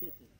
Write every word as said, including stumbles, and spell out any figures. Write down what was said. Thank you.